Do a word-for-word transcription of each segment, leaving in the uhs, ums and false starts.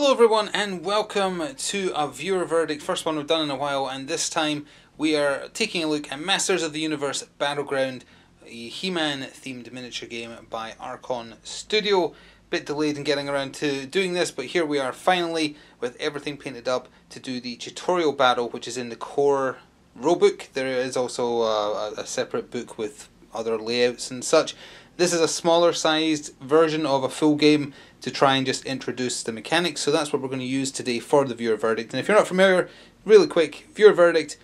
Hello everyone and welcome to a viewer verdict, first one we've done in a while, and this time we are taking a look at Masters of the Universe Battleground, a He-Man themed miniature game by Archon Studio. Bit delayed in getting around to doing this, but here we are finally with everything painted up to do the tutorial battle, which is in the core rulebook. There is also a, a separate book with other layouts and such. This is a smaller sized version of a full game to try and just introduce the mechanics, so that's what we're going to use today for the viewer verdict. And if you're not familiar, really quick, viewer verdict,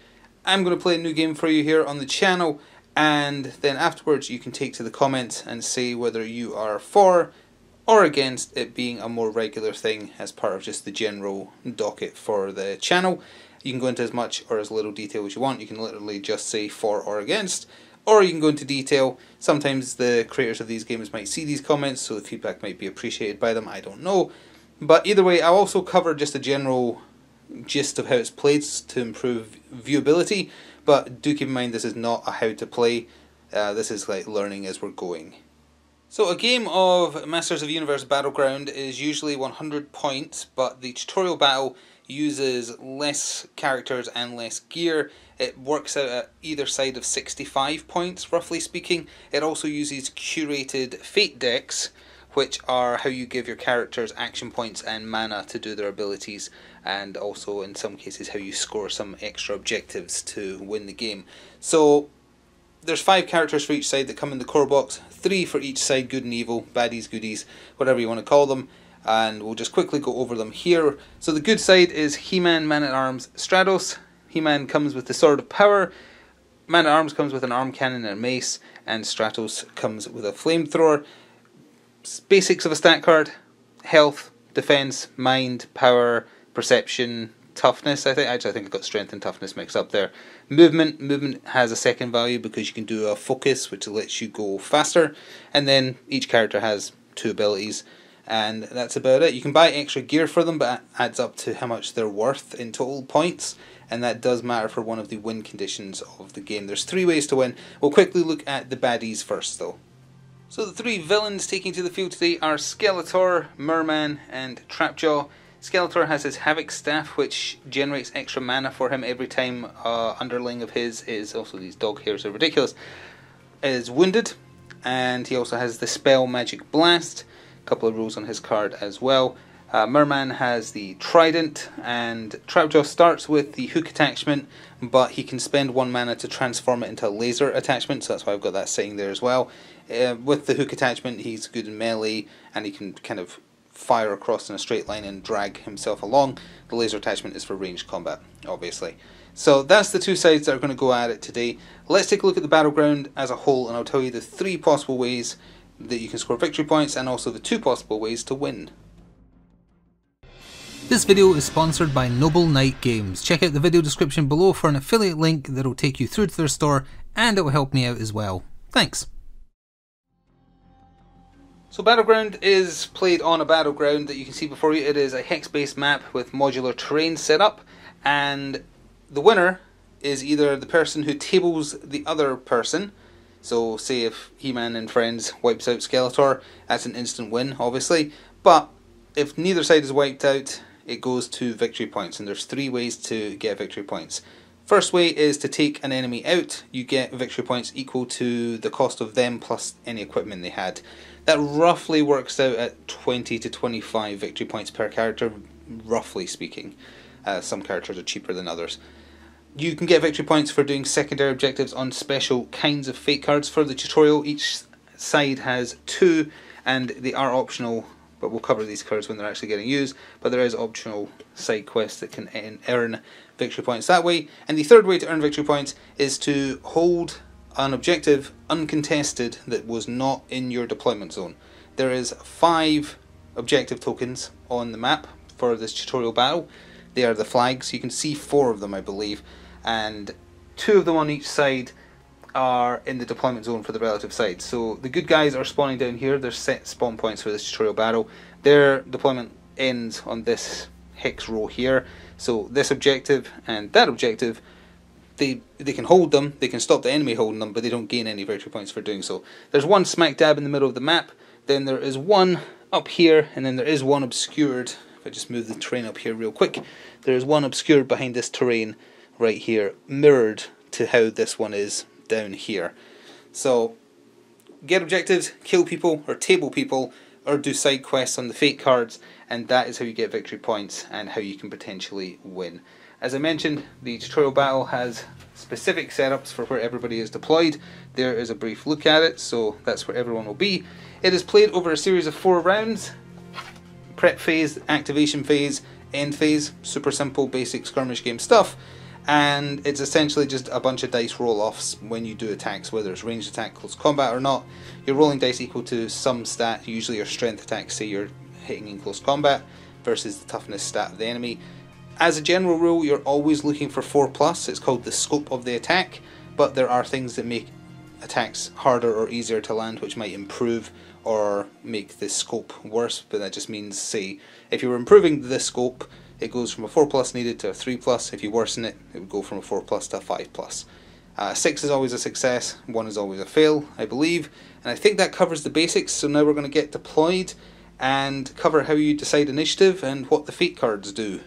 I'm going to play a new game for you here on the channel, and then afterwards you can take to the comments and say whether you are for or against it being a more regular thing as part of just the general docket for the channel. You can go into as much or as little detail as you want. You can literally just say for or against, or you can go into detail. Sometimes the creators of these games might see these comments, so the feedback might be appreciated by them, I don't know. But either way, I'll also cover just a general gist of how it's played to improve viewability, but do keep in mind this is not a how to play, uh, this is like learning as we're going. So a game of Masters of the Universe Battleground is usually one hundred points, but the tutorial battle uses less characters and less gear. It works out at either side of sixty-five points, roughly speaking. It also uses curated fate decks, which are how you give your characters action points and mana to do their abilities, and also in some cases how you score some extra objectives to win the game. So there's five characters for each side that come in the core box, three for each side, good and evil, baddies, goodies, whatever you want to call them. And we'll just quickly go over them here. So the good side is He-Man, Man-at-Arms, Stratos. He-Man comes with the Sword of Power, Man-at-Arms comes with an Arm Cannon and a mace, and Stratos comes with a Flamethrower. Basics of a stat card: health, defense, mind, power, perception, toughness. I think actually I think I got strength and toughness mixed up there. Movement. Movement has a second value because you can do a focus, which lets you go faster. And then each character has two abilities, and that's about it. You can buy extra gear for them, but that adds up to how much they're worth in total points, and that does matter for one of the win conditions of the game. There's three ways to win. We'll quickly look at the baddies first though. So the three villains taking to the field today are Skeletor, Mer-Man and Trapjaw. Skeletor has his Havoc Staff, which generates extra mana for him every time uh, underling of his is, also these dog hairs are ridiculous, is wounded, and he also has the spell Magic Blast. Couple of rules on his card as well. Uh, Mer-Man has the trident, and Trapjaw starts with the hook attachment, but he can spend one mana to transform it into a laser attachment, so that's why I've got that saying there as well. Uh, with the hook attachment he's good in melee, and he can kind of fire across in a straight line and drag himself along. The laser attachment is for ranged combat, obviously. So that's the two sides that are going to go at it today. Let's take a look at the battleground as a whole, and I'll tell you the three possible ways that you can score victory points and also the two possible ways to win. This video is sponsored by Noble Knight Games. Check out the video description below for an affiliate link that'll take you through to their store, and it will help me out as well. Thanks. So Battleground is played on a battleground that you can see before you. It is a hex-based map with modular terrain set up, and the winner is either the person who tables the other person. So say if He-Man and friends wipes out Skeletor, that's an instant win, obviously. But if neither side is wiped out, it goes to victory points. And there's three ways to get victory points. First way is to take an enemy out. You get victory points equal to the cost of them plus any equipment they had. That roughly works out at twenty to twenty-five victory points per character, roughly speaking. Uh, some characters are cheaper than others. You can get victory points for doing secondary objectives on special kinds of fate cards for the tutorial. Each side has two, and they are optional, but we'll cover these cards when they're actually getting used. But there is optional side quests that can earn victory points that way. And the third way to earn victory points is to hold an objective uncontested that was not in your deployment zone. There is five objective tokens on the map for this tutorial battle. They are the flags. You can see four of them, I believe. And two of them on each side are in the deployment zone for the relative side. So the good guys are spawning down here. There's set spawn points for this tutorial battle. Their deployment ends on this hex row here. So this objective and that objective, they they can hold them, they can stop the enemy holding them, but they don't gain any victory points for doing so. There's one smack dab in the middle of the map, then there is one up here, and then there is one obscured If I just move the terrain up here real quick, there's one obscured behind this terrain right here, mirrored to how this one is down here. So get objectives, kill people or table people, or do side quests on the fate cards, and that is how you get victory points and how you can potentially win. As I mentioned, the tutorial battle has specific setups for where everybody is deployed. There is a brief look at it, so that's where everyone will be. It is played over a series of four rounds: prep phase, activation phase, end phase. Super simple, basic skirmish game stuff. And it's essentially just a bunch of dice roll-offs when you do attacks, whether it's ranged attack, close combat or not. You're rolling dice equal to some stat, usually your strength attack, say you're hitting in close combat, versus the toughness stat of the enemy. As a general rule, you're always looking for four plus, it's called the scope of the attack, but there are things that make attacks harder or easier to land which might improve or make the scope worse, but that just means, say, if you were improving the scope, it goes from a four plus needed to a three plus. If you worsen it, it would go from a four plus to a five plus. Uh, six is always a success, one is always a fail, I believe. And I think that covers the basics, so now we're going to get deployed and cover how you decide initiative and what the fate cards do.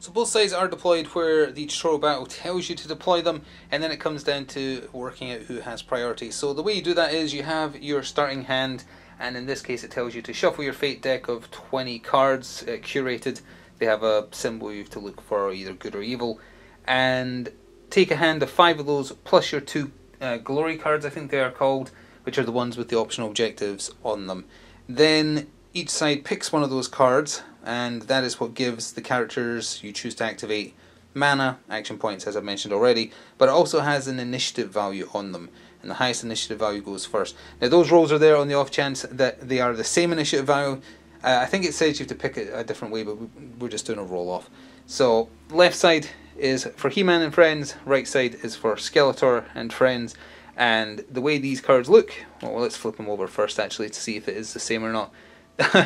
So both sides are deployed where the tutorial battle tells you to deploy them, and then it comes down to working out who has priority. So the way you do that is you have your starting hand, and in this case it tells you to shuffle your fate deck of twenty cards, uh, curated. They have a symbol you have to look for, either good or evil, and take a hand of five of those plus your two uh, glory cards, I think they are called, which are the ones with the optional objectives on them. Then each side picks one of those cards, and that is what gives the characters you choose to activate mana, action points as I've mentioned already, but it also has an initiative value on them. And the highest initiative value goes first. Now those rolls are there on the off chance that they are the same initiative value. Uh, I think it says you have to pick it a different way, but we're just doing a roll off. So left side is for He-Man and friends, right side is for Skeletor and friends. And the way these cards look, well, let's flip them over first actually to see if it is the same or not.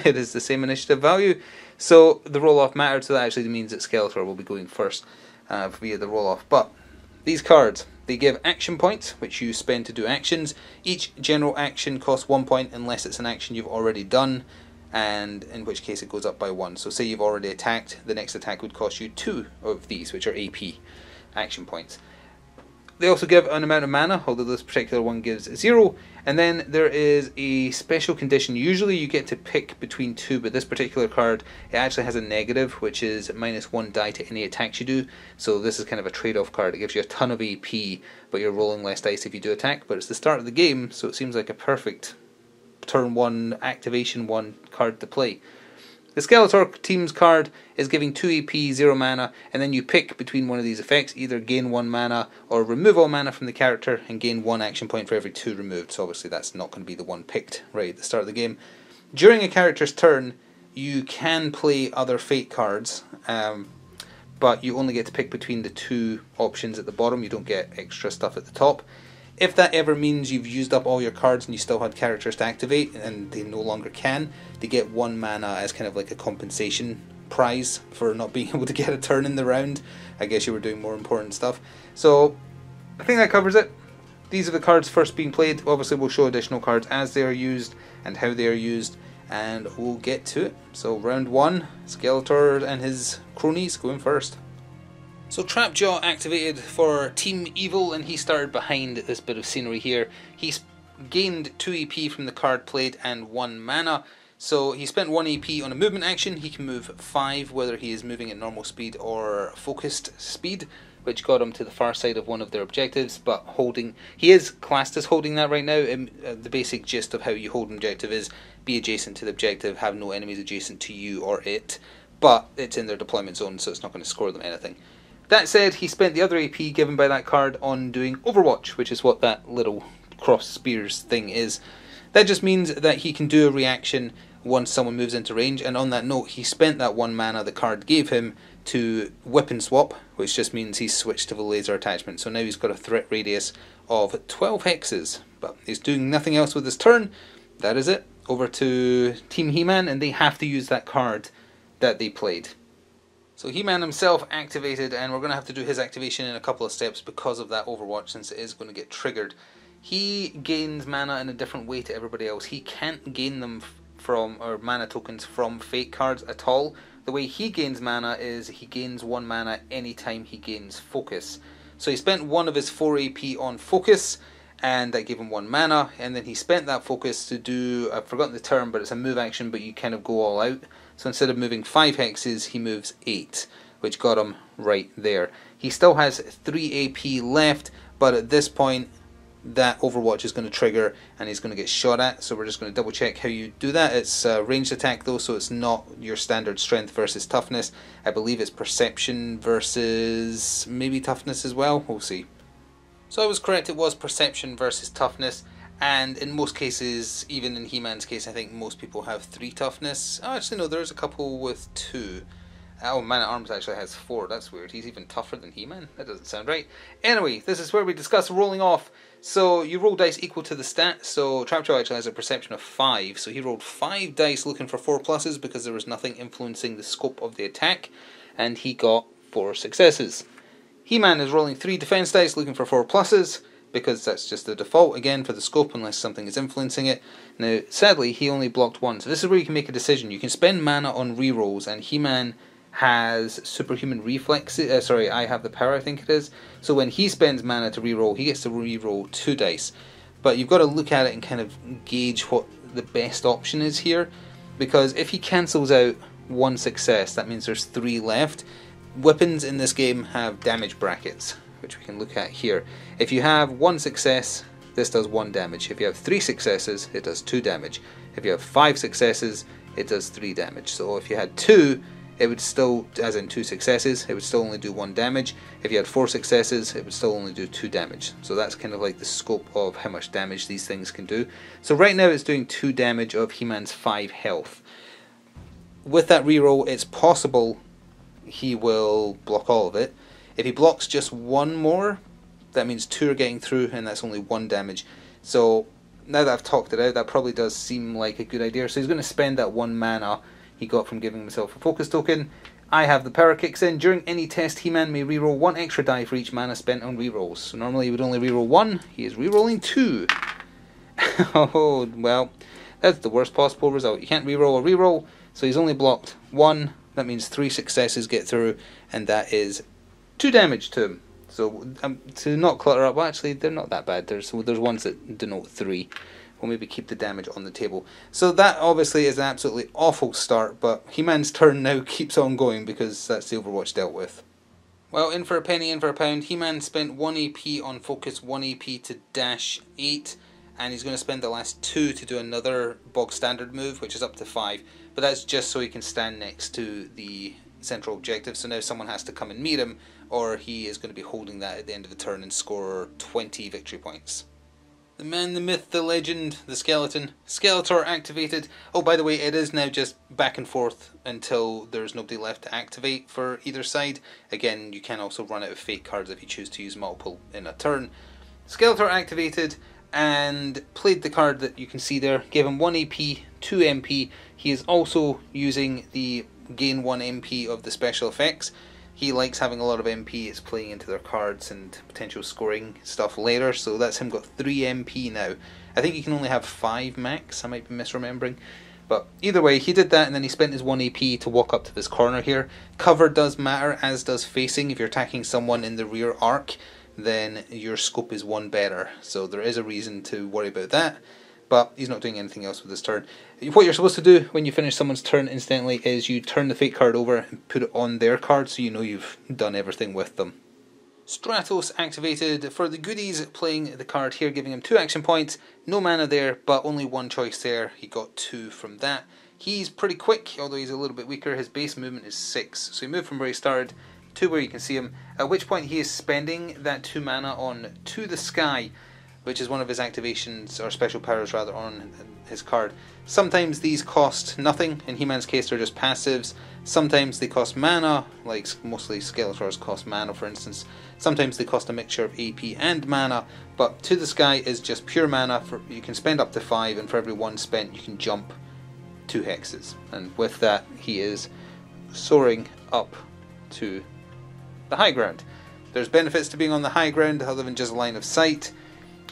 It is the same initiative value, so the roll off mattered, so that actually means that Skeletor will be going first uh, via the roll off. But these cards, they give action points, which you spend to do actions. Each general action costs one point unless it's an action you've already done, and in which case it goes up by one. So say you've already attacked, the next attack would cost you two of these, which are A P, action points. They also give an amount of mana, although this particular one gives zero. And then there is a special condition. Usually you get to pick between two, but this particular card, it actually has a negative, which is minus one die to any attacks you do. So this is kind of a trade-off card. It gives you a ton of A P, but you're rolling less dice if you do attack. But it's the start of the game, so it seems like a perfect turn one, activation one card to play. The Skeletor team's card is giving two A P, zero mana, and then you pick between one of these effects, either gain one mana or remove all mana from the character and gain one action point for every two removed. So obviously that's not going to be the one picked right at the start of the game. During a character's turn, you can play other fate cards, um, but you only get to pick between the two options at the bottom. You don't get extra stuff at the top. If that ever means you've used up all your cards and you still had characters to activate and they no longer can, they get one mana as kind of like a compensation prize for not being able to get a turn in the round. I guess you were doing more important stuff. So I think that covers it. These are the cards first being played. Obviously we'll show additional cards as they are used and how they are used, and we'll get to it. So round one, Skeletor and his cronies going first. So Trapjaw activated for Team Evil, and he started behind this bit of scenery here. He gained two A P from the card played and one mana. So he spent one A P on a movement action. He can move five, whether he is moving at normal speed or focused speed, which got him to the far side of one of their objectives. But holding, he is classed as holding that right now. And the basic gist of how you hold an objective is be adjacent to the objective, have no enemies adjacent to you or it. But it's in their deployment zone, so it's not going to score them anything. That said, he spent the other A P given by that card on doing Overwatch, which is what that little cross spears thing is. That just means that he can do a reaction once someone moves into range, and on that note, he spent that one mana the card gave him to weapon swap, which just means he's switched to the laser attachment. So now he's got a threat radius of twelve hexes, but he's doing nothing else with his turn. That is it. Over to Team He-Man, and they have to use that card that they played. So He-Man himself activated, and we're going to have to do his activation in a couple of steps because of that Overwatch, since it is going to get triggered. He gains mana in a different way to everybody else. He can't gain them from, or mana tokens from fate cards at all. The way he gains mana is he gains one mana anytime he gains focus. So he spent one of his four A P on focus, and that gave him one mana, and then he spent that focus to do, I've forgotten the term, but it's a move action, but you kind of go all out. So instead of moving five hexes, he moves eight, which got him right there. He still has three A P left, but at this point, that Overwatch is going to trigger and he's going to get shot at, so we're just going to double check how you do that. It's a ranged attack though, so it's not your standard strength versus toughness. I believe it's perception versus maybe toughness as well, we'll see. So I was correct, it was perception versus toughness, and in most cases, even in He-Man's case, I think most people have three toughness. Oh, actually no, there's a couple with two. Oh, Man-at-Arms actually has four, that's weird. He's even tougher than He-Man? That doesn't sound right. Anyway, this is where we discuss rolling off. So you roll dice equal to the stat, so Trapjaw actually has a perception of five, so he rolled five dice looking for four pluses because there was nothing influencing the scope of the attack, and he got four successes. He-Man is rolling three defense dice looking for four pluses, because that's just the default, again, for the scope, unless something is influencing it. Now, sadly, he only blocked one, so this is where you can make a decision. You can spend mana on rerolls, and He-Man has superhuman reflexes, uh, sorry, I have the power, I think it is. So when he spends mana to reroll, he gets to reroll two dice. But you've got to look at it and kind of gauge what the best option is here, because if he cancels out one success, that means there's three left. Weapons in this game have damage brackets, which we can look at here. If you have one success, this does one damage. If you have three successes, it does two damage. If you have five successes, it does three damage. So if you had two, it would still, as in two successes, it would still only do one damage. If you had four successes, it would still only do two damage. So that's kind of like the scope of how much damage these things can do. So right now it's doing two damage of He-Man's five health. With that reroll, it's possible he will block all of it. If he blocks just one more, that means two are getting through, and that's only one damage. So now that I've talked it out, that probably does seem like a good idea. So he's going to spend that one mana he got from giving himself a focus token. I have the power kicks in. During any test, He-Man may reroll one extra die for each mana spent on rerolls. So normally he would only reroll one. He is rerolling two. Oh, well, that's the worst possible result. You can't reroll a reroll, so he's only blocked one. That means three successes get through, and that is two damage to him. So um, to not clutter up, well, actually, they're not that bad. There's there's ones that denote three. We'll maybe keep the damage on the table. So that obviously is an absolutely awful start, but He-Man's turn now keeps on going because that's the Overwatch dealt with. Well, in for a penny, in for a pound. He-Man spent one A P on focus, one A P to dash eight, and he's going to spend the last two to do another bog standard move, which is up to five, but that's just so he can stand next to the central objective. So now someone has to come and meet him, or he is going to be holding that at the end of the turn and score twenty victory points. The man, the myth, the legend, the skeleton. Skeletor activated. Oh, by the way, it is now just back and forth until there's nobody left to activate for either side. Again, you can also run out of fate cards if you choose to use multiple in a turn. Skeletor activated and played the card that you can see there. Gave him one A P, two M P. He is also using the gain one M P of the special effects. He likes having a lot of M P, it's playing into their cards and potential scoring stuff later, so that's him got three M P now. I think you can only have five max, I might be misremembering. But either way, he did that and then he spent his one A P to walk up to this corner here. Cover does matter, as does facing. If you're attacking someone in the rear arc, then your scope is one better. So there is a reason to worry about that. But he's not doing anything else with his turn. What you're supposed to do when you finish someone's turn instantly is you turn the fate card over and put it on their card so you know you've done everything with them. Stratos activated for the goodies, playing the card here, giving him two action points. No mana there, but only one choice there. He got two from that. He's pretty quick, although he's a little bit weaker. His base movement is six, so he moved from where he started to where you can see him, at which point he is spending that two mana on To the Sky, which is one of his activations, or special powers rather, on his card. Sometimes these cost nothing, in He-Man's case they're just passives. Sometimes they cost mana, like mostly Skeletor's cost mana for instance. Sometimes they cost a mixture of A P and mana, but To the Sky is just pure mana. For, you can spend up to five, and for every one spent you can jump two hexes. And with that he is soaring up to the high ground. There's benefits to being on the high ground other than just line of sight.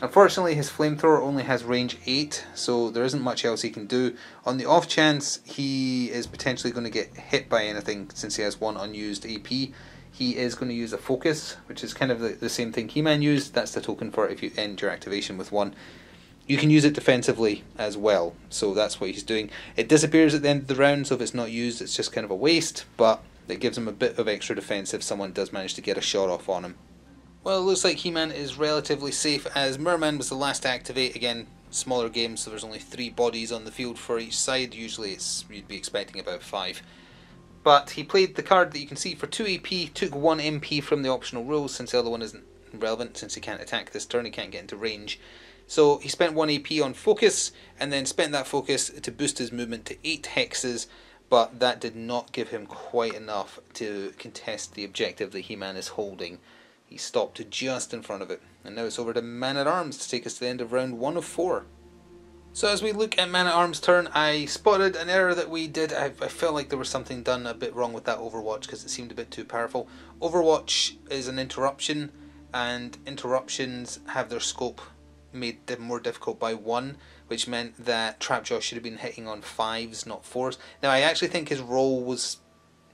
Unfortunately, his flamethrower only has range eight, so there isn't much else he can do. On the off chance he is potentially going to get hit by anything, since he has one unused A P, he is going to use a focus, which is kind of the, the same thing He-Man used. That's the token for it if you end your activation with one. You can use it defensively as well, so that's what he's doing. It disappears at the end of the round, so if it's not used, it's just kind of a waste, but it gives him a bit of extra defense if someone does manage to get a shot off on him. Well, it looks like He-Man is relatively safe, as Mer-Man was the last to activate. Again, smaller game, so there's only three bodies on the field for each side. Usually it's, you'd be expecting about five. But he played the card that you can see for two A P, took one M P from the optional rules, since the other one isn't relevant, since he can't attack this turn, he can't get into range. So he spent one A P on focus, and then spent that focus to boost his movement to eight hexes, but that did not give him quite enough to contest the objective that He-Man is holding. He stopped just in front of it, and now it's over to Man-at-Arms to take us to the end of round one of four. So as we look at Man-at-Arms' turn, I spotted an error that we did. I, I felt like there was something done a bit wrong with that Overwatch, because it seemed a bit too powerful. Overwatch is an interruption, and interruptions have their scope made more difficult by one, which meant that Trapjaw should have been hitting on fives, not fours. Now I actually think his roll was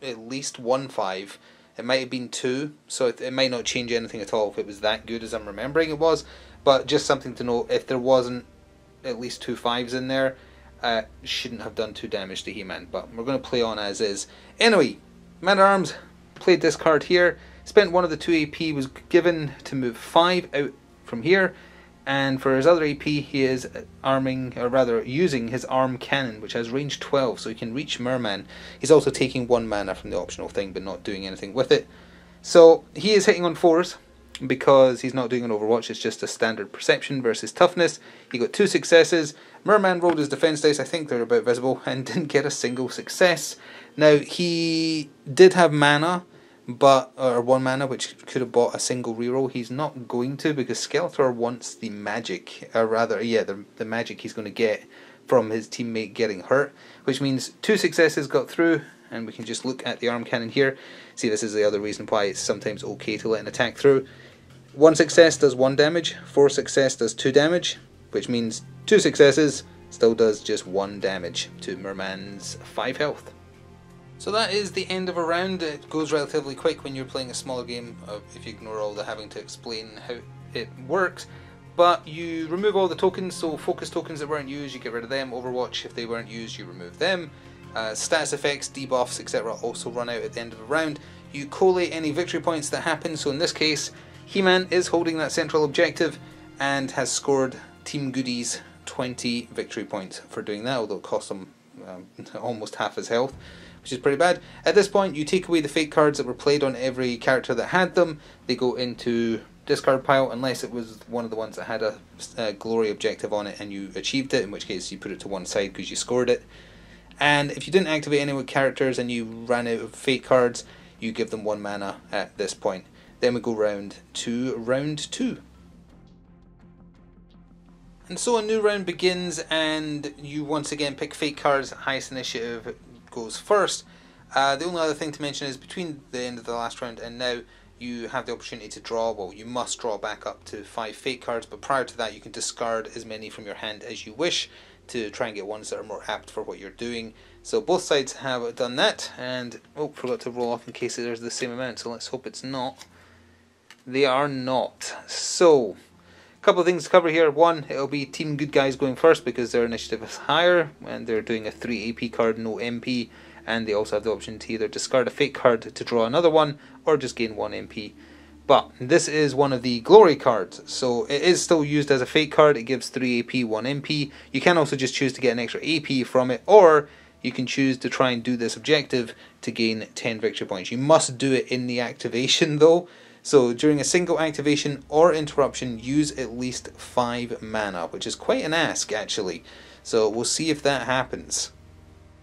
at least one five. It might have been two, so it, it might not change anything at all if it was that good as I'm remembering it was. But just something to note, if there wasn't at least two fives in there, uh, shouldn't have done two damage to He-Man. But we're going to play on as is. Anyway, Man-at-Arms played this card here, spent one of the two A P was given to move five out from here. And for his other A P, he is arming, or rather using his Arm Cannon, which has range twelve, so he can reach Mer-Man. He's also taking one mana from the optional thing, but not doing anything with it. So he is hitting on fours, because he's not doing an Overwatch, it's just a standard Perception versus Toughness. He got two successes. Mer-Man rolled his defense dice, I think they're about visible, and didn't get a single success. Now, he did have mana, but or one mana, which could have bought a single reroll. He's not going to, because Skeletor wants the magic, or rather, yeah, the, the magic he's going to get from his teammate getting hurt, which means two successes got through, and we can just look at the Arm Cannon here. See, this is the other reason why it's sometimes okay to let an attack through. One success does one damage, four success does two damage, which means two successes still does just one damage to Merman's five health. So that is the end of a round. It goes relatively quick when you're playing a smaller game, if you ignore all the having to explain how it works. But you remove all the tokens, so focus tokens that weren't used, you get rid of them. Overwatch, if they weren't used, you remove them. Uh, stats effects, debuffs, et cetera also run out at the end of the round. You collate any victory points that happen, so in this case, He-Man is holding that central objective and has scored Team Goodies twenty victory points for doing that, although it cost him um, almost half his health, which is pretty bad. At this point, you take away the fake cards that were played on every character that had them. They go into discard pile, unless it was one of the ones that had a, a glory objective on it and you achieved it, in which case you put it to one side because you scored it. And if you didn't activate any characters and you ran out of fake cards, you give them one mana at this point. Then we go round to round two. And so a new round begins, and you once again pick fake cards, highest initiative goes first. Uh, the only other thing to mention is between the end of the last round and now, you have the opportunity to draw. Well, you must draw back up to five fake cards, but prior to that you can discard as many from your hand as you wish to try and get ones that are more apt for what you're doing. So both sides have done that, and oh, forgot to roll off in case there's the same amount, so let's hope it's not. They are not. So couple of things to cover here. One, it'll be Team Good Guys going first because their initiative is higher and they're doing a three A P card, no M P, and they also have the option to either discard a fake card to draw another one or just gain one M P. But this is one of the glory cards, so it is still used as a fake card. It gives three A P, one M P. You can also just choose to get an extra A P from it, or you can choose to try and do this objective to gain ten victory points. You must do it in the activation though. So during a single activation or interruption, use at least five mana, which is quite an ask actually. So we'll see if that happens.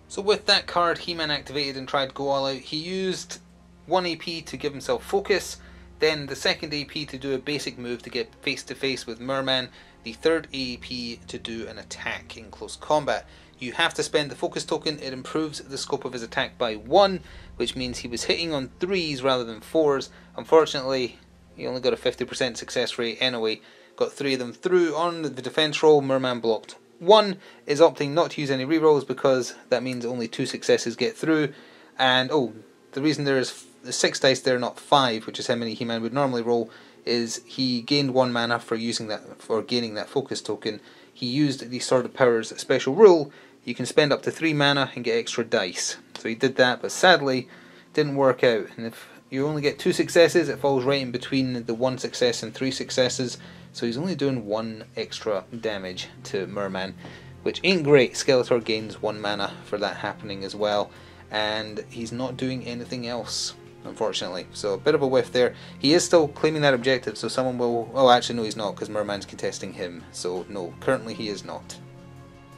So with that card, He-Man activated and tried to go all out. He used one A P to give himself focus, then the second A P to do a basic move to get face to face with Mer-Man, the third A P to do an attack in close combat. You have to spend the focus token, it improves the scope of his attack by one, which means he was hitting on threes rather than fours. Unfortunately, he only got a fifty percent success rate anyway, Got three of them through on the defense roll. Mer-Man blocked one, is opting not to use any rerolls because that means only two successes get through. And oh, the reason there is six dice there, not five, which is how many He-Man would normally roll, is he gained one mana for using that, for gaining that focus token. He used the Sword of Power's special rule. You can spend up to three mana and get extra dice. So he did that, but sadly didn't work out. And if you only get two successes, it falls right in between the one success and three successes. So he's only doing one extra damage to Mer-Man, which ain't great. Skeletor gains one mana for that happening as well. And he's not doing anything else, unfortunately. So a bit of a whiff there. He is still claiming that objective, so someone will... Oh, actually, no, he's not, because Mer-Man's contesting him. So, no, currently he is not.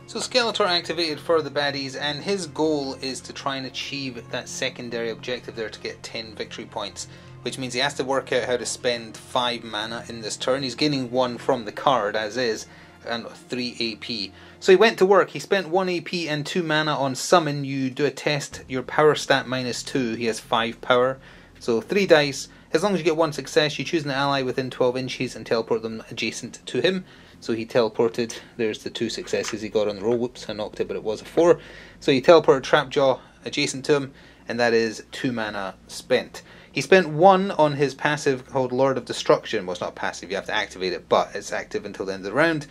So Skeletor activated for the baddies, and his goal is to try and achieve that secondary objective there to get ten victory points, which means he has to work out how to spend five mana in this turn. He's gaining one from the card, as is, and three A P. So he went to work. He spent one A P and two mana on summon. You do a test, your power stat minus two. He has five power, so three dice. As long as you get one success, you choose an ally within twelve inches and teleport them adjacent to him. So he teleported, there's the two successes he got on the roll, whoops, I knocked it, but it was a four. So he teleported Trapjaw adjacent to him, and that is two mana spent. He spent one on his passive called Lord of Destruction. Well, it's not passive, you have to activate it, but it's active until the end of the round.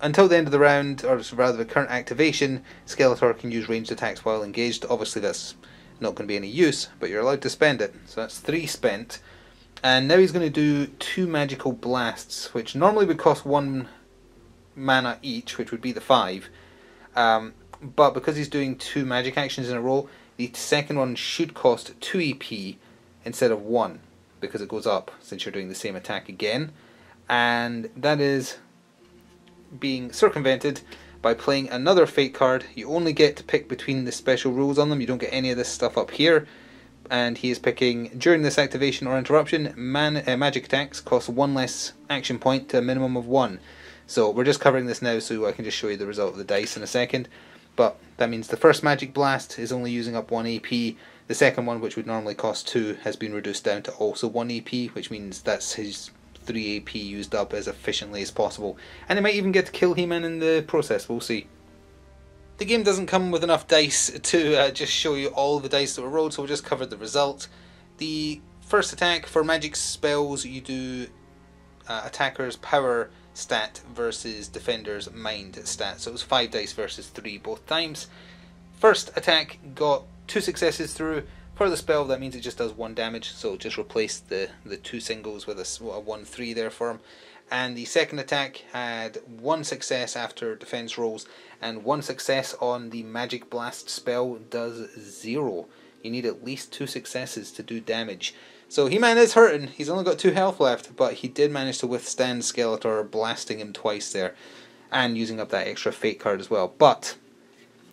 Until the end of the round, or rather the current activation, Skeletor can use ranged attacks while engaged. Obviously that's not going to be any use, but you're allowed to spend it. So that's three spent. And now he's going to do two magical blasts, which normally would cost one mana each, which would be the five. Um, but because he's doing two magic actions in a row, the second one should cost two E P instead of one, because it goes up since you're doing the same attack again. And that is being circumvented by playing another fate card. You only get to pick between the special rules on them. You don't get any of this stuff up here. And he is picking, during this activation or interruption, man, uh, magic attacks cost one less action point to a minimum of one. So we're just covering this now so I can just show you the result of the dice in a second. But that means the first magic blast is only using up one A P. The second one, which would normally cost two, has been reduced down to also one A P, which means that's his three A P used up as efficiently as possible. And he might even get to kill He-Man in the process, we'll see. The game doesn't come with enough dice to uh, just show you all the dice that were rolled, so we'll just cover the result. The first attack, for magic spells, you do uh, attacker's power stat versus defender's mind stat. So it was five dice versus three both times. First attack got two successes through. For the spell, that means it just does one damage, so just replace the, the two singles with a, a one three there for him. And the second attack had one success after defense rolls, and one success on the magic blast spell does zero. You need at least two successes to do damage. So He-Man is hurting. He's only got two health left, but he did manage to withstand Skeletor blasting him twice there, and using up that extra fate card as well. But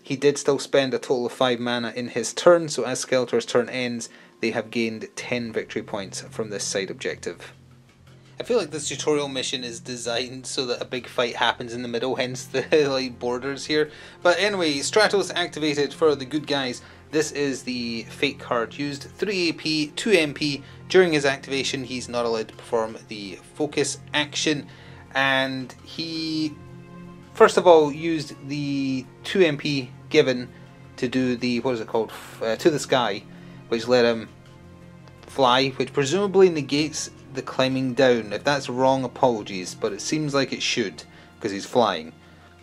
he did still spend a total of five mana in his turn, so as Skeletor's turn ends, they have gained ten victory points from this side objective. I feel like this tutorial mission is designed so that a big fight happens in the middle, hence the like borders here. But anyway, Stratos activated for the good guys. This is the fate card used. three A P, two M P. During his activation, he's not allowed to perform the focus action. And he, first of all, used the two M P given to do the, what is it called, uh, to the sky, which let him fly, which presumably negates the climbing down. If that's wrong, apologies, but it seems like it should, because he's flying.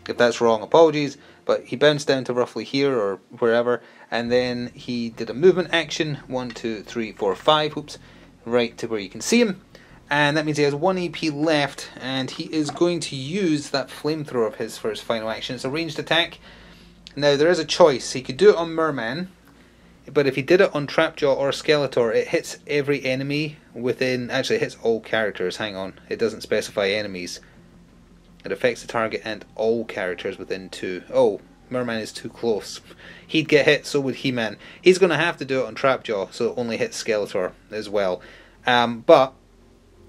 If that's wrong, apologies, but he bounced down to roughly here or wherever, and then he did a movement action, one, two, three, four, five, oops, right to where you can see him, and that means he has one A P left, and he is going to use that flamethrower of his for his final action. It's a ranged attack. Now, there is a choice. He could do it on Mer-Man, but if he did it on Trapjaw or Skeletor, it hits every enemy within... Actually, it hits all characters. Hang on. It doesn't specify enemies. It affects the target and all characters within two. Oh, Mer-Man is too close. He'd get hit, so would He-Man. He's going to have to do it on Trapjaw, so it only hits Skeletor as well. Um, but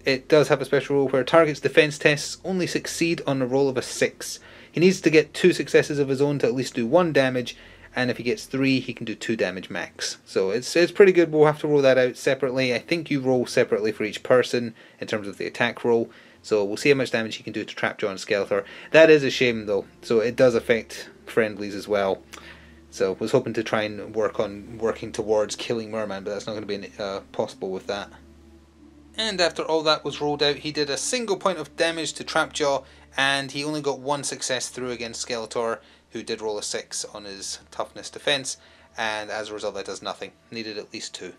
it does have a special rule where targets' defense tests only succeed on a roll of a six. He needs to get two successes of his own to at least do one damage, and if he gets three, he can do two damage max. So it's it's pretty good. We'll have to roll that out separately. I think you roll separately for each person in terms of the attack roll. So we'll see how much damage he can do to Trapjaw and Skeletor. That is a shame though, so it does affect friendlies as well. So I was hoping to try and work on working towards killing Mer-Man, but that's not going to be uh, possible with that. And after all that was rolled out, he did a single point of damage to Trapjaw, and he only got one success through against Skeletor, who did roll a six on his toughness defense, and as a result that does nothing. Needed at least two.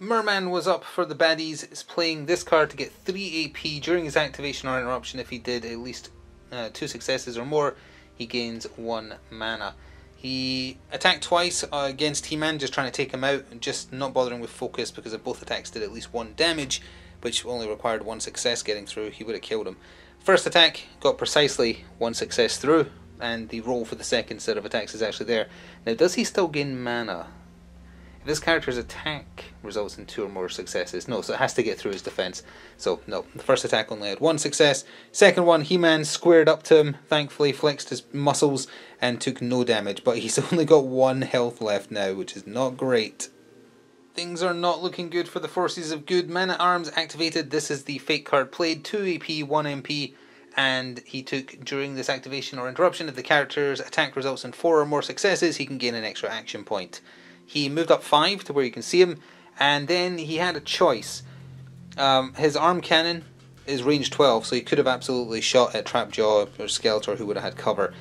Mer-Man was up for the baddies, is playing this card to get three A P during his activation or interruption. If he did at least uh, two successes or more, he gains one mana. He attacked twice uh, against He-Man, just trying to take him out, and just not bothering with focus because if both attacks did at least one damage, which only required one success getting through, he would have killed him. First attack got precisely one success through, and the roll for the second set of attacks is actually there. Now, does he still gain mana? If this character's attack results in two or more successes, no, so it has to get through his defense. So, no, the first attack only had one success. Second one, He-Man squared up to him, thankfully flexed his muscles and took no damage, but he's only got one health left now, which is not great. Things are not looking good for the forces of good. Man-at-Arms activated. This is the fake card played, two A P, one M P, and he took during this activation or interruption, if the character's attack results in four or more successes, he can gain an extra action point. He moved up five to where you can see him, and then he had a choice. Um, his Arm Cannon is range twelve, so he could have absolutely shot at Trapjaw or Skeletor, who would have had cover.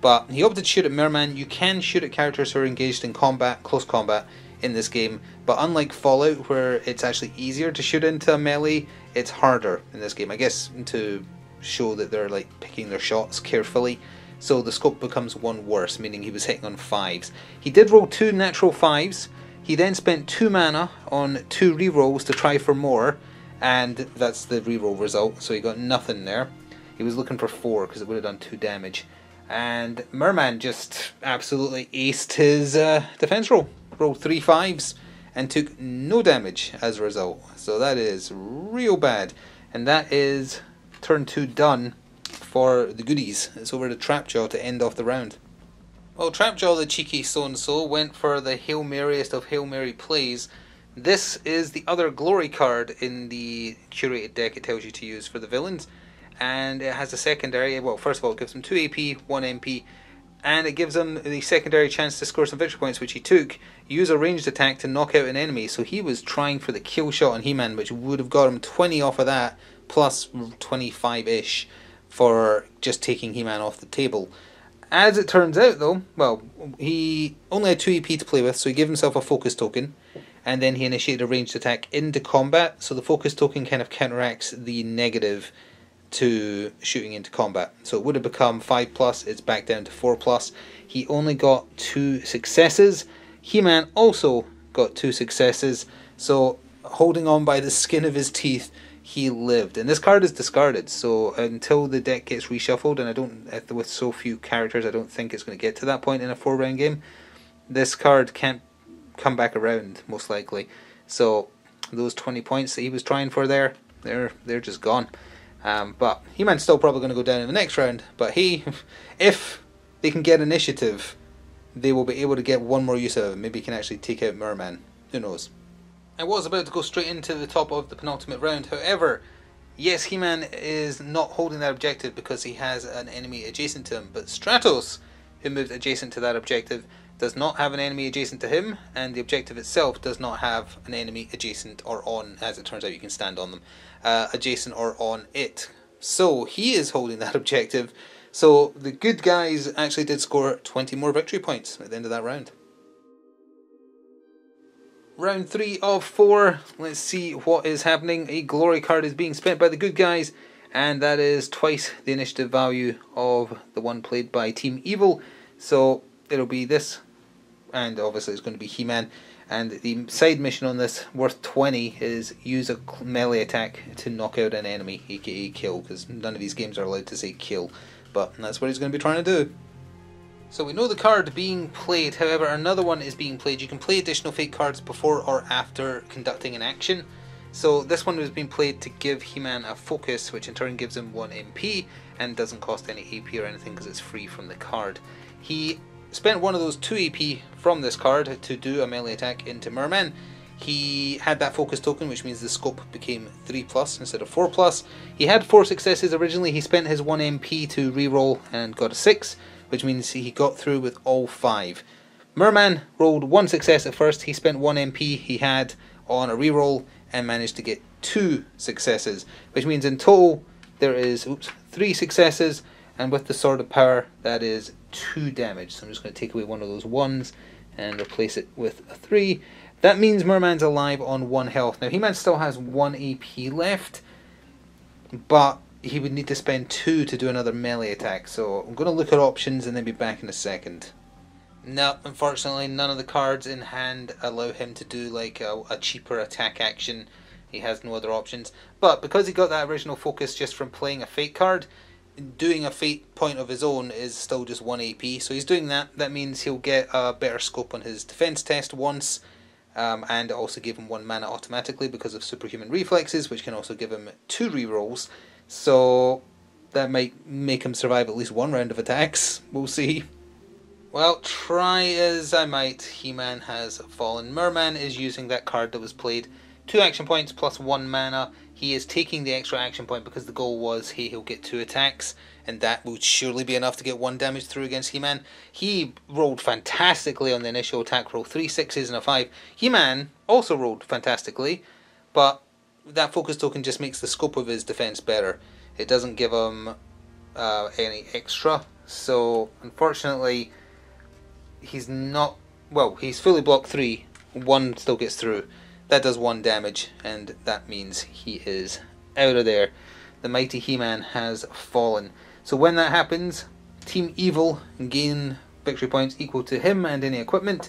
But he opted to shoot at Mer-Man. You can shoot at characters who are engaged in combat, close combat, in this game, but unlike Fallout, where it's actually easier to shoot into a melee, it's harder in this game, I guess, to show that they're like picking their shots carefully. So the scope becomes one worse, meaning he was hitting on fives. He did roll two natural fives. He then spent two mana on two rerolls to try for more, and that's the reroll result, so he got nothing there. He was looking for four because it would have done two damage. And Mer-Man just absolutely aced his uh, defense roll. Rolled three fives and took no damage as a result. So that is real bad. And that is turn two done. For the goodies, it's over to Trapjaw to end off the round. Well, Trapjaw, the cheeky so-and-so, went for the Hail Maryest of Hail Mary plays. This is the other glory card in the curated deck it tells you to use for the villains, and it has a secondary. Well, first of all, it gives him two A P, one M P, and it gives him the secondary chance to score some victory points, which he took. Use a ranged attack to knock out an enemy, so he was trying for the kill shot on He-Man, which would have got him twenty off of that, plus twenty-five-ish. For just taking He-Man off the table. As it turns out though, well, he only had two A P to play with, so he gave himself a focus token, and then he initiated a ranged attack into combat, so the focus token kind of counteracts the negative to shooting into combat. So it would have become five plus, it's back down to four plus. He only got two successes. He-Man also got two successes, so holding on by the skin of his teeth, he lived. And this card is discarded, so until the deck gets reshuffled, and I don't, with so few characters, I don't think it's going to get to that point in a four round game. This card can't come back around, most likely. So those twenty points that he was trying for there, they're, they're just gone. Um, but He-Man's still probably going to go down in the next round, but he, if they can get initiative, they will be able to get one more use out of him. Maybe he can actually take out Mer-Man, who knows. I was about to go straight into the top of the penultimate round, however, yes, He-Man is not holding that objective because he has an enemy adjacent to him, but Stratos, who moved adjacent to that objective, does not have an enemy adjacent to him, and the objective itself does not have an enemy adjacent or on, as it turns out you can stand on them, uh, adjacent or on it. So he is holding that objective, so the good guys actually did score twenty more victory points at the end of that round. Round three of four, let's see what is happening. A glory card is being spent by the good guys, and that is twice the initiative value of the one played by Team Evil. So it'll be this, and obviously it's going to be He-Man. And the side mission on this, worth twenty, is use a melee attack to knock out an enemy, aka kill, because none of these games are allowed to say kill, but that's what he's going to be trying to do. So we know the card being played, however another one is being played. You can play additional fake cards before or after conducting an action. So this one was being played to give He-Man a focus, which in turn gives him one M P and doesn't cost any A P or anything because it's free from the card. He spent one of those two A P from this card to do a melee attack into Mer-Man. He had that focus token, which means the scope became three plus instead of four plus. He had four successes originally. He spent his one M P to reroll and got a six, which means he got through with all five. Mer-Man rolled one success at first. He spent one M P he had on a reroll and managed to get two successes, which means in total there is oops, three successes, and with the Sword of Power that is two damage. So I'm just going to take away one of those ones and replace it with a three. That means Mer-Man's alive on one health. Now, He-Man still has one A P left, but he would need to spend two to do another melee attack. So I'm going to look at options and then be back in a second. No, unfortunately, none of the cards in hand allow him to do like a, a cheaper attack action. He has no other options. But because he got that original focus just from playing a fate card, doing a fate point of his own is still just one A P. So he's doing that. That means he'll get a better scope on his defense test once. Um, and also give him one mana automatically because of superhuman reflexes, which can also give him two rerolls. So that might make him survive at least one round of attacks. We'll see. Well, try as I might, He-Man has fallen. Mer-Man is using that card that was played. Two action points plus one mana. He is taking the extra action point because the goal was he, he'll get two attacks, and that will surely be enough to get one damage through against He-Man. He rolled fantastically on the initial attack roll, three sixes and a five. He-Man also rolled fantastically, but that focus token just makes the scope of his defense better. It doesn't give him uh, any extra, so unfortunately he's not, well, he's fully blocked three, one still gets through. That does one damage, and that means he is out of there. The mighty He-Man has fallen. So when that happens, Team Evil gain victory points equal to him and any equipment.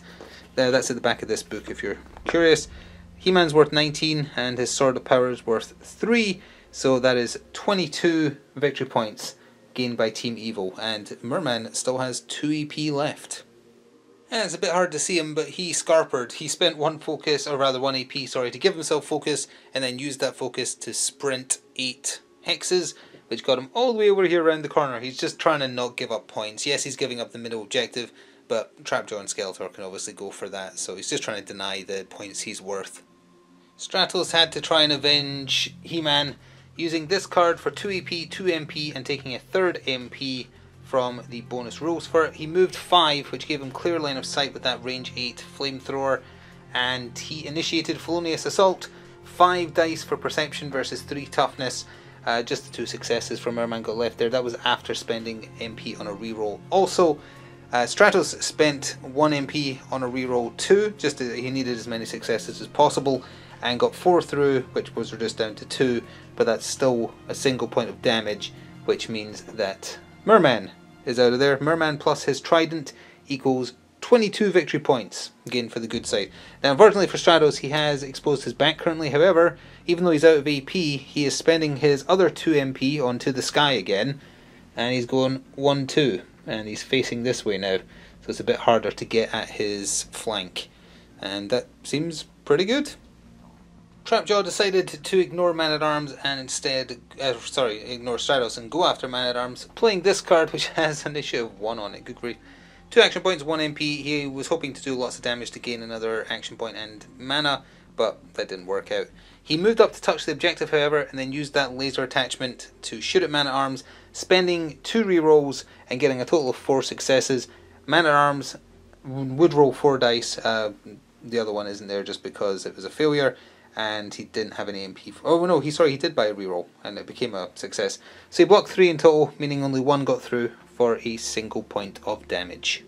Uh, that's at the back of this book if you're curious. He-Man's worth nineteen and his Sword of Power is worth three. So that is twenty-two victory points gained by Team Evil. And Mer-Man still has two E P left. Yeah, it's a bit hard to see him, but he scarpered. He spent one focus, or rather one A P, sorry, to give himself focus, and then used that focus to sprint eight hexes, which got him all the way over here around the corner. He's just trying to not give up points. Yes, he's giving up the middle objective, but Trapjaw and Skeletor can obviously go for that, so he's just trying to deny the points he's worth. Stratos had to try and avenge He-Man using this card for two A P, two M P, and taking a third M P from the bonus rules for it. He moved five, which gave him clear line of sight with that range eight flamethrower, and he initiated felonious assault. Five dice for perception versus three toughness. Uh, just the two successes from Mer-Man got left there. That was after spending M P on a reroll. Also, uh, Stratos spent one M P on a reroll too, just as he needed as many successes as possible, and got four through, which was reduced down to two, but that's still a single point of damage, which means that Mer-Man is out of there. Mer-Man plus his trident equals twenty-two victory points, again for the good side. Now unfortunately for Stratos, he has exposed his back currently. However, even though he's out of A P, he is spending his other two M P onto the sky again, and he's going one two, and he's facing this way now, so it's a bit harder to get at his flank, and that seems pretty good. Trapjaw decided to ignore Man-at-Arms and instead, uh, sorry, ignore Stratos and go after Man-at-Arms, playing this card which has an issue of one on it, good grief. Two action points, one M P, he was hoping to do lots of damage to gain another action point and mana, but that didn't work out. He moved up to touch the objective however, and then used that laser attachment to shoot at Man-at-Arms, spending two rerolls and getting a total of four successes. Man-at-Arms would roll four dice, uh, the other one isn't there just because it was a failure. And he didn't have any M P. Oh no, he sorry, he did buy a reroll, and it became a success. So he blocked three in total, meaning only one got through for a single point of damage.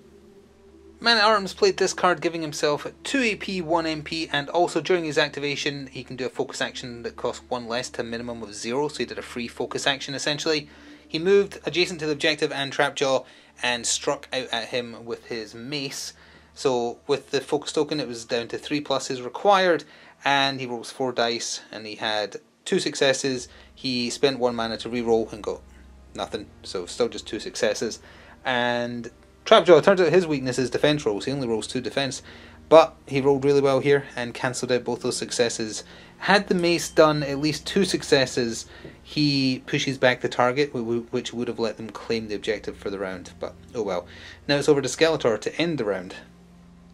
Man-at-Arms played this card, giving himself two A P, one M P, and also during his activation, he can do a focus action that costs one less to a minimum of zero, so he did a free focus action essentially. He moved adjacent to the objective and Trapjaw, and struck out at him with his mace. So with the focus token, it was down to three pluses required, and he rolls four dice, and he had two successes. He spent one mana to reroll and got nothing, so still just two successes. And Trapjaw, turns out his weakness is defense rolls. He only rolls two defense, but he rolled really well here and cancelled out both those successes. Had the mace done at least two successes, he pushes back the target, which would have let them claim the objective for the round, but oh well. Now it's over to Skeletor to end the round.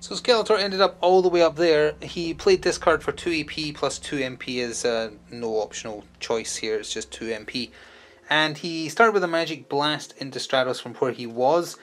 So Skeletor ended up all the way up there. He played this card for two E P, plus two M P is uh, no optional choice here, it's just two M P. And he started with a Magic Blast into Stratos from where he was.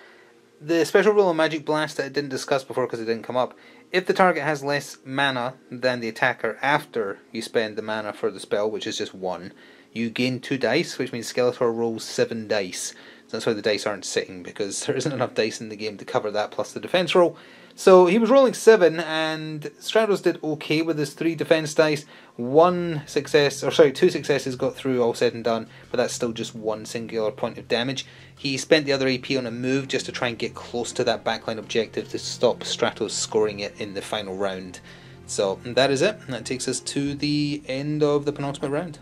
The special rule of Magic Blast that I didn't discuss before because it didn't come up: if the target has less mana than the attacker after you spend the mana for the spell, which is just one, you gain two dice, which means Skeletor rolls seven dice. So that's why the dice aren't sitting, because there isn't enough dice in the game to cover that plus the defense roll. So he was rolling seven, and Stratos did okay with his three defense dice. One success, or sorry, two successes got through all said and done, but that's still just one singular point of damage. He spent the other A P on a move just to try and get close to that backline objective to stop Stratos scoring it in the final round. So that is it. That takes us to the end of the penultimate round.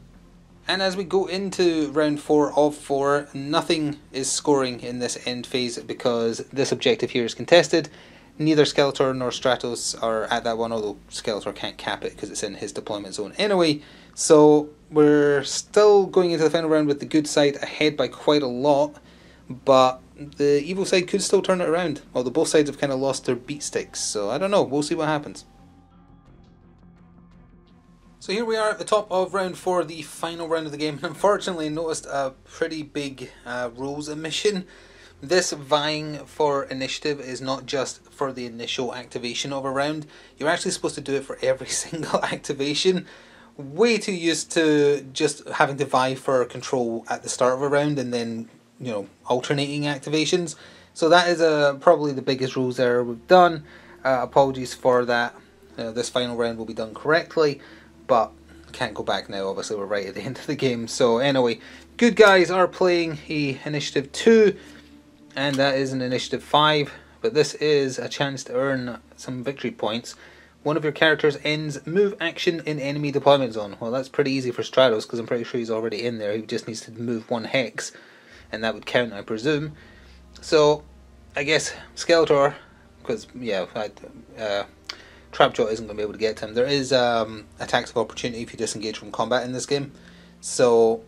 And as we go into round four of four, nothing is scoring in this end phase because this objective here is contested. Neither Skeletor nor Stratos are at that one, although Skeletor can't cap it because it's in his deployment zone anyway. So we're still going into the final round with the good side ahead by quite a lot, but the evil side could still turn it around, although both sides have kind of lost their beat sticks, so I don't know, we'll see what happens. So here we are at the top of round four, the final round of the game. Unfortunately, I noticed a pretty big uh, rules omission. This vying for initiative is not just for the initial activation of a round. You're actually supposed to do it for every single activation. Way too used to just having to vie for control at the start of a round and then, you know, alternating activations. So that is uh, probably the biggest rules error we've done. Uh, apologies for that. Uh, this final round will be done correctly. But can't go back now, obviously we're right at the end of the game. So anyway, good guys are playing the initiative two, and that is an initiative five, but this is a chance to earn some victory points. One of your characters ends move action in enemy deployment zone. Well, that's pretty easy for Stratos because I'm pretty sure he's already in there. He just needs to move one hex and that would count, I presume. So I guess Skeletor, because yeah, I, uh, Trapjaw isn't going to be able to get to him. There is um, attacks of opportunity if you disengage from combat in this game. So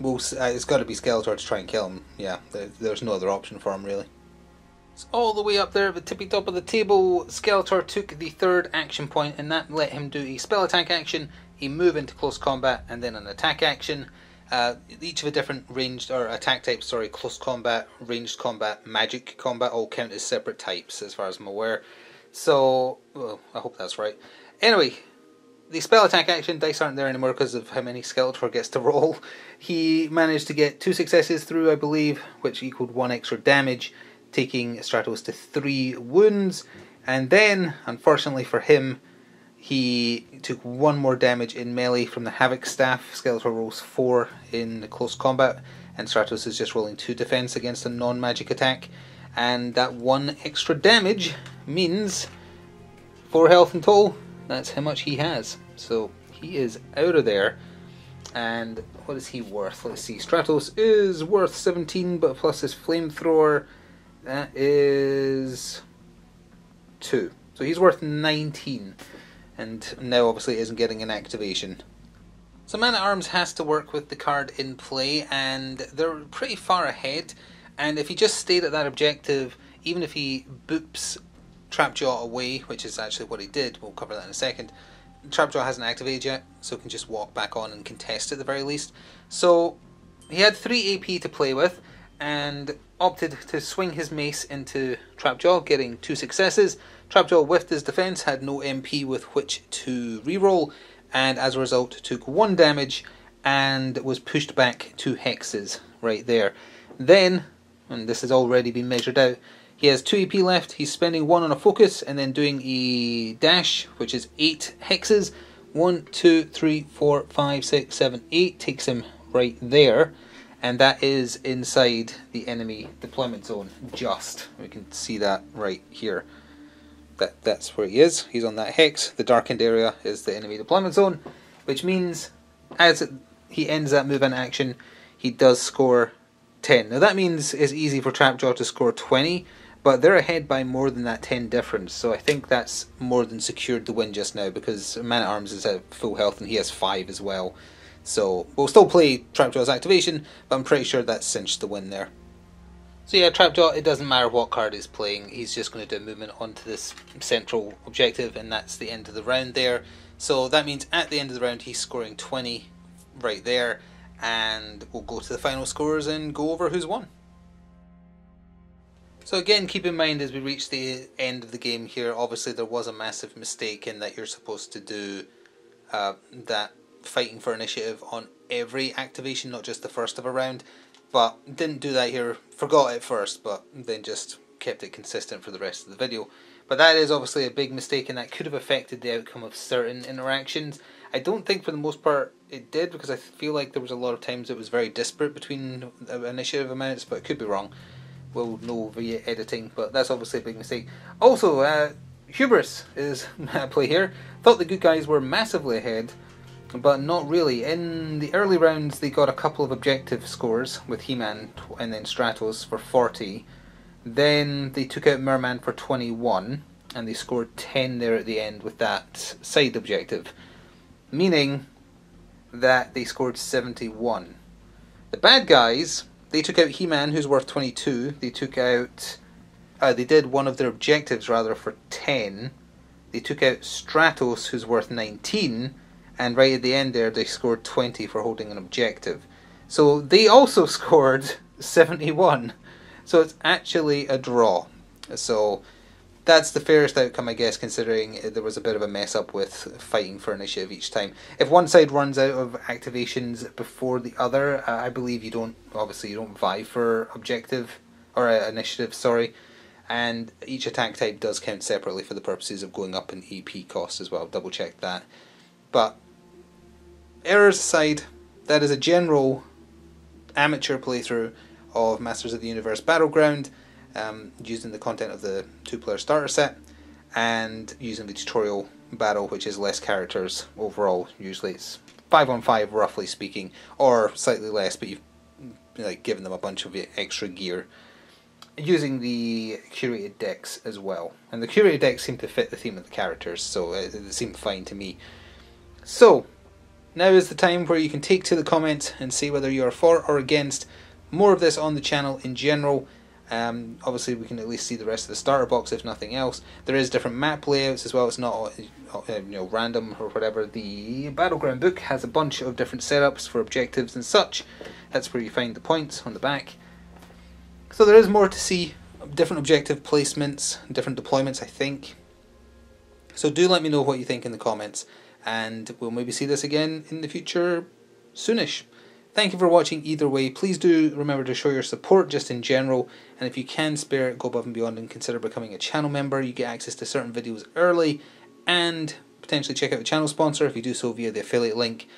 we'll, uh, it's got to be Skeletor to try and kill him. Yeah, there, there's no other option for him really. So all the way up there at the tippy top of the table, Skeletor took the third action point and that let him do a spell attack action, a move into close combat and then an attack action. Uh, each of a different ranged, or attack types, sorry, close combat, ranged combat, magic combat, all count as separate types as far as I'm aware. So, well, I hope that's right. Anyway, the spell attack action, dice aren't there anymore because of how many Skeletor gets to roll. He managed to get two successes through, I believe, which equaled one extra damage, taking Stratos to three wounds. And then, unfortunately for him, he took one more damage in melee from the Havoc Staff. Skeletor rolls four in the close combat, and Stratos is just rolling two defense against a non-magic attack. And that one extra damage means four health in total. That's how much he has. So he is out of there. And what is he worth? Let's see. Stratos is worth seventeen, but plus his flamethrower, that is two. So he's worth nineteen. And now obviously isn't getting an activation. So Man-at-Arms has to work with the card in play, and they're pretty far ahead. And if he just stayed at that objective, even if he boops Trapjaw away, which is actually what he did, we'll cover that in a second, Trapjaw hasn't activated yet, so he can just walk back on and contest at the very least. So he had three A P to play with, and opted to swing his mace into Trapjaw, getting two successes. Trapjaw whiffed his defense, had no M P with which to reroll, and as a result took one damage, and was pushed back two hexes right there. Then, and this has already been measured out, he has two E P left, he's spending one on a focus and then doing a dash, which is eight hexes. one, two, three, four, five, six, seven, eight takes him right there, and that is inside the enemy deployment zone, just. We can see that right here. That, that's where he is, he's on that hex. The darkened area is the enemy deployment zone, which means as he ends that move and action, he does score ten. Now that means it's easy for Trapjaw to score twenty, but they're ahead by more than that ten difference, so I think that's more than secured the win just now, because Man-at-Arms is at full health and he has five as well. So we'll still play Trapjaw's activation, but I'm pretty sure that cinched the win there. So yeah, Trapjaw, it doesn't matter what card he's playing, he's just going to do a movement onto this central objective, and that's the end of the round there. So that means at the end of the round he's scoring twenty right there, and we'll go to the final scores and go over who's won. So again, keep in mind as we reach the end of the game here, obviously there was a massive mistake in that you're supposed to do uh, that fighting for initiative on every activation, not just the first of a round, but didn't do that here, forgot it first, but then just kept it consistent for the rest of the video. But that is obviously a big mistake, and that could have affected the outcome of certain interactions. I don't think for the most part it did, because I feel like there was a lot of times it was very disparate between initiative amounts, but it could be wrong. We'll know via editing, but that's obviously a big mistake. Also, uh, hubris is at play here. Thought the good guys were massively ahead, but not really. In the early rounds they got a couple of objective scores with He-Man and then Stratos for forty. Then they took out Mer-Man for twenty-one, and they scored ten there at the end with that side objective, meaning that they scored seventy-one. The bad guys, they took out He-Man, who's worth twenty-two. They took out, uh, they did one of their objectives rather for ten. They took out Stratos, who's worth nineteen, and right at the end there they scored twenty for holding an objective. So they also scored seventy-one. So it's actually a draw. So that's the fairest outcome, I guess, considering there was a bit of a mess up with fighting for initiative each time. If one side runs out of activations before the other, I believe you don't, obviously you don't vie for objective, or uh, initiative, sorry. And each attack type does count separately for the purposes of going up in E P costs as well. Double check that. But errors aside, that is a general amateur playthrough of Masters of the Universe Battleground, um, using the content of the two-player starter set and using the tutorial battle, which is less characters overall. Usually it's five on five, roughly speaking, or slightly less, but you've like given them a bunch of extra gear, using the curated decks as well. And the curated decks seem to fit the theme of the characters, so it, it seemed fine to me. So now is the time where you can take to the comments and see whether you are for or against more of this on the channel in general. Um, obviously we can at least see the rest of the starter box if nothing else. There is different map layouts as well, it's not you know, random or whatever. The Battleground book has a bunch of different setups for objectives and such. That's where you find the points on the back. So there is more to see, different objective placements, different deployments I think. So do let me know what you think in the comments, and we'll maybe see this again in the future soonish. Thank you for watching either way. Please do remember to show your support just in general, and if you can spare it, go above and beyond and consider becoming a channel member. You get access to certain videos early, and potentially check out the channel sponsor if you do so via the affiliate link,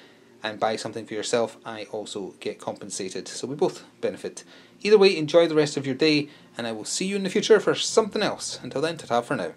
and buy something for yourself. I also get compensated, so we both benefit. Either way, enjoy the rest of your day, and I will see you in the future for something else. Until then, ta-ta for now.